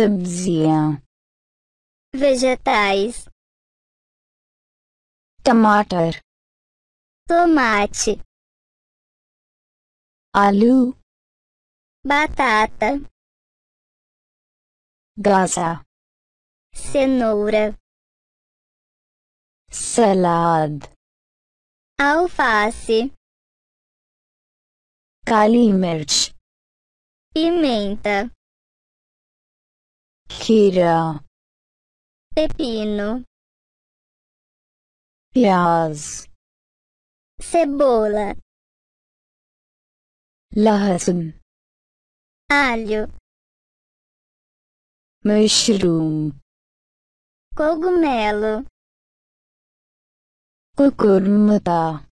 सब्जियां, vegetais, टमाटर, tomate, आलू, batata, गाजर, cenoura, salād, alface, kālī mirch, pimenta, khīra, pepino, pyāj, cebola, lehesun, ālū, mushroom, cogumelo, kukurumutta.